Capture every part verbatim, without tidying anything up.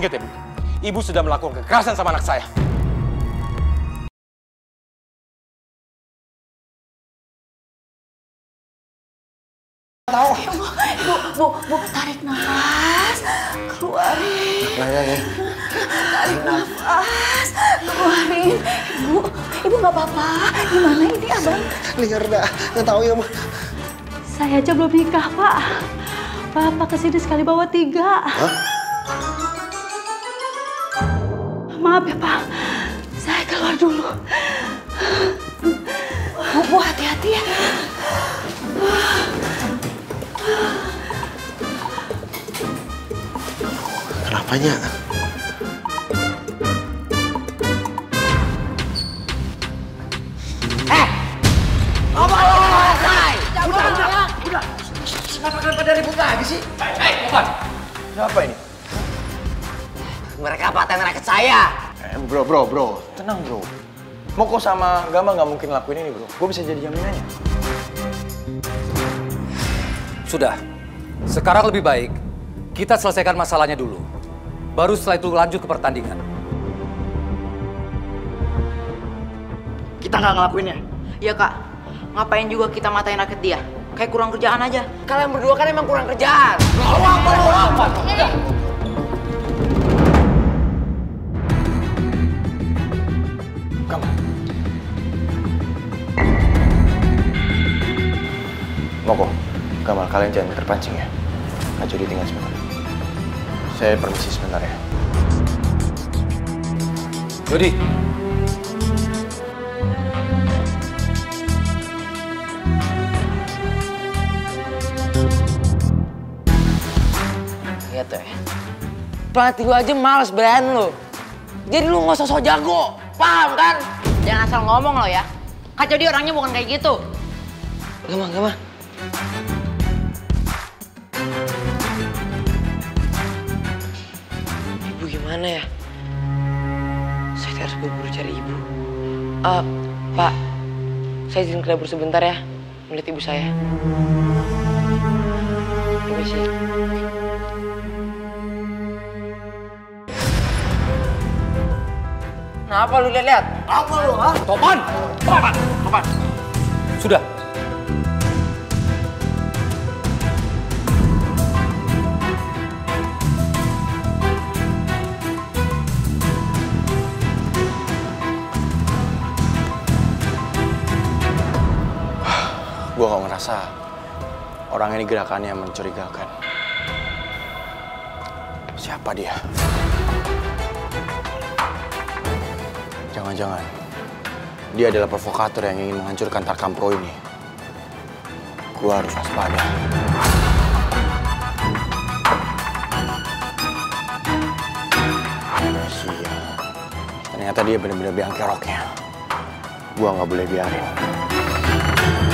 Ingat ya, Bu. Ibu sudah melakukan kekerasan sama anak saya. Tahu. Bu, bu, bu, bu, tarik nafas, keluarin. Tarik nafas, keluarin. Ibu, ibu nggak apa-apa. Gimana ini, Abang? Liar dah, nggak tahu ya, Bu. Saya aja belum nikah, Pak. Bapak kesini sekali bawa tiga. Hah? Maaf ya, Pak. Saya keluar dulu. Bu, bu, hati-hati ya. Kenapanya? Eh! Apa lo selesai? Udah, udah, udah. Kenapa kalian pada ribut lagi sih? Hei, hei, Topan. Kenapa ini? Mereka paten raket saya. Eh, bro, bro, bro. Tenang, bro. Moko sama Gamba nggak mungkin lakuin ini, bro. Gue bisa jadi jaminannya. Sudah. Sekarang lebih baik kita selesaikan masalahnya dulu. Baru setelah itu lanjut ke pertandingan. Kita nggak ngelakuinnya? Iya, Kak. Ngapain juga kita matain raket dia? Kayak kurang kerjaan aja. Kalian berdua kan emang kurang kerjaan. Lawan, lawan, lawan. Kamu. Moko, Kamal, kalian jangan terpancing ya. Nggak jadi tinggal sebentar. Saya permisi sebentar ya. Jody. Lihat tuh ya. Pelatih lu aja males berantem lu. Jadi lu nggak usah sok jago. Paham kan? Jangan asal ngomong lo ya. Kak Jody orangnya bukan kayak gitu. Gak mah, gak mah. Mana ya? Saya harus buru-buru cari ibu. Uh, Pak, saya izin ke dapur sebentar ya, melihat ibu saya. Permisi. Kenapa lu lihat-lihat? Apa lu, ha? Topan! Topan! Topan! Sudah. Gue gak ngerasa orang ini gerakannya mencurigakan. Siapa dia? Jangan-jangan dia adalah provokator yang ingin menghancurkan Tarkam Pro ini. Gue harus waspada. Ternyata dia benar-benar biang keroknya. Gue gak boleh biarin.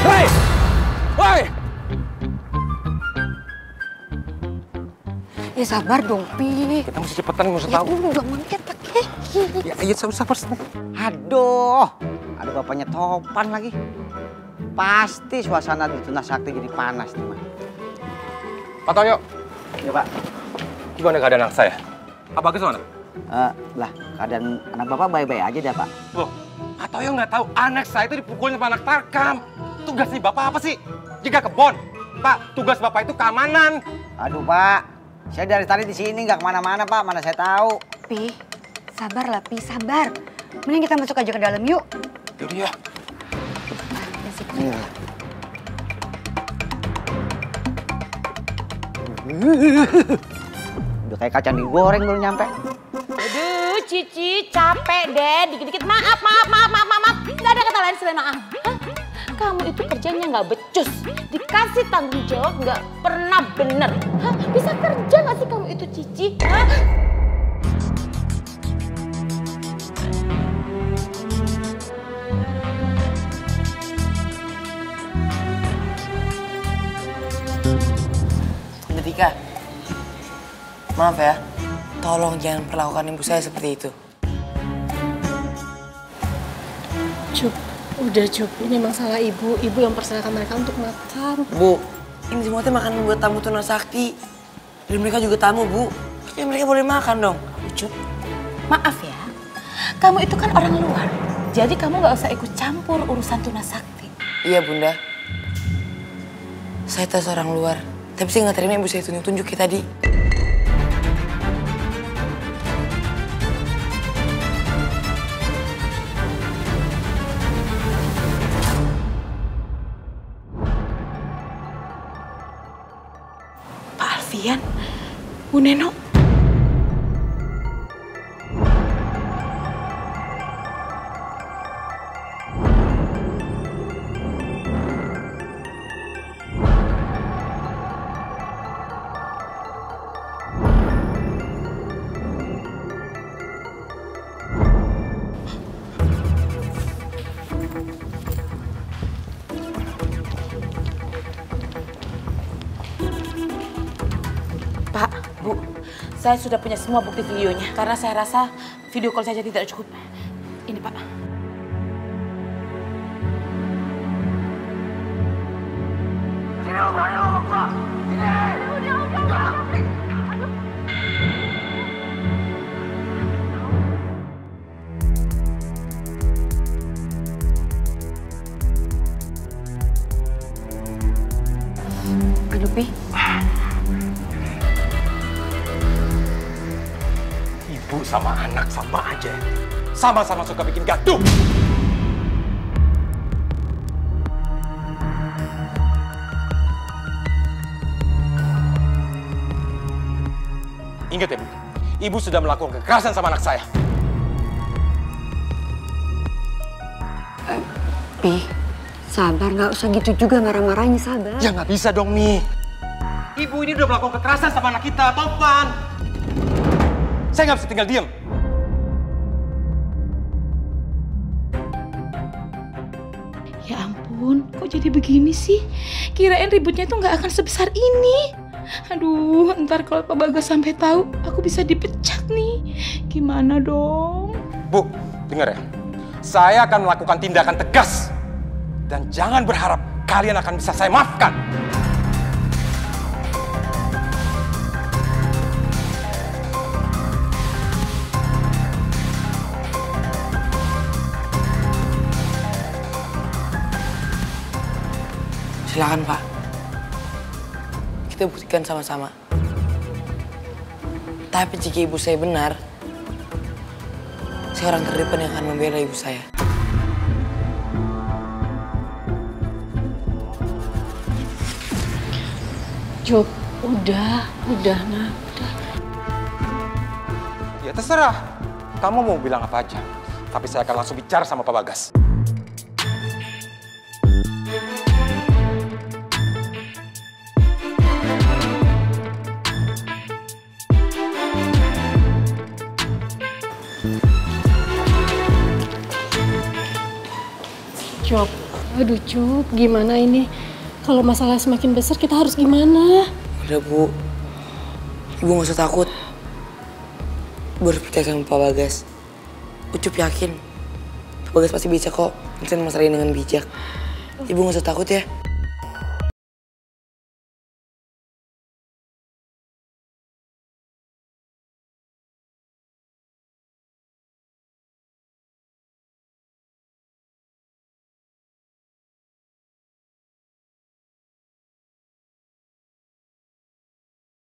Hei! Woi! Ya sabar dong, Pi. Kita mesti cepetan, nggak usah tahu. Ya udah mungkin Pak Keki. Ya ayo sabar-sabar. Aduh, ada bapaknya Topan lagi. Pasti suasana di Tunas Sakti jadi panas nih, Pak. Pak Toyo. Ya, Pak. Gimana keadaan anak saya? Apa ke sana? Uh, lah, keadaan anak bapak baik-baik aja dah, Pak. Loh, Pak Toyo nggak tahu anak saya itu dipukulin sama anak Tarkam. Tugas nih bapak apa sih? Jaga kebon. Pak, tugas bapak itu keamanan. Aduh, Pak. Saya dari tadi di sini nggak kemana-mana, Pak. Mana saya tahu. Pi, sabarlah, Pi. Sabar. Mending kita masuk aja ke dalam, yuk. Yaudah ya. Udah kayak kacang digoreng belum nyampe. Aduh, Cici capek deh. Dikit-dikit maaf, maaf, maaf, maaf, maaf. Nggak ada kata lain selain maaf. Kamu itu kerjanya nggak becus, dikasih tanggung jawab nggak pernah bener. Hah? Bisa kerja nggak sih kamu itu, Cici? Hah? Ndika, maaf ya, tolong jangan perlakukan ibu saya seperti itu. Cup. Udah, Cup. Ini emang salah ibu. Ibu yang persilakan mereka untuk makan. Bu, ini semua teh makanan buat tamu Tunas Sakti. Dan mereka juga tamu, Bu. Ya mereka boleh makan dong. Ucup, maaf ya, kamu itu kan orang luar, jadi kamu gak usah ikut campur urusan Tunas Sakti. Iya Bunda, saya tas orang luar, tapi saya gak terima Ibu saya tunjuk-tunjukin tadi. Bu Neno. Saya sudah punya semua bukti videonya, karena saya rasa video call saja tidak cukup. Ini Pak. Pinupi. Sama anak sama aja, sama-sama suka bikin gaduh. Ingat ya Bu, Ibu sudah melakukan kekerasan sama anak saya. Uh, Mi, sabar, nggak usah gitu juga marah-marahnya, sabar. Ya nggak bisa dong Mi. Ibu ini udah melakukan kekerasan sama anak kita, Topan. Saya nggak bisa tinggal diam. Ya ampun, kok jadi begini sih? Kirain ributnya tuh nggak akan sebesar ini. Aduh, ntar kalau Pak Bagas sampai tahu, aku bisa dipecat nih. Gimana dong? Bu, dengar ya. Saya akan melakukan tindakan tegas. Dan jangan berharap kalian akan bisa saya maafkan. Silakan Pak, kita buktikan sama-sama. Tapi jika Ibu saya benar, saya orang terdepan yang akan membela Ibu saya. Jok, udah, udah nak, udah. Ya terserah, kamu mau bilang apa aja. Tapi saya akan langsung bicara sama Pak Bagas. Cup, aduh Cup, gimana ini? Kalau masalah semakin besar, kita harus gimana? Udah Bu, Ibu nggak usah takut. Ibu harus percaya sama Pak Bagas. Ucup yakin, Pak Bagas pasti bisa kok. Kita masalah ini dengan bijak. Ibu nggak usah takut ya.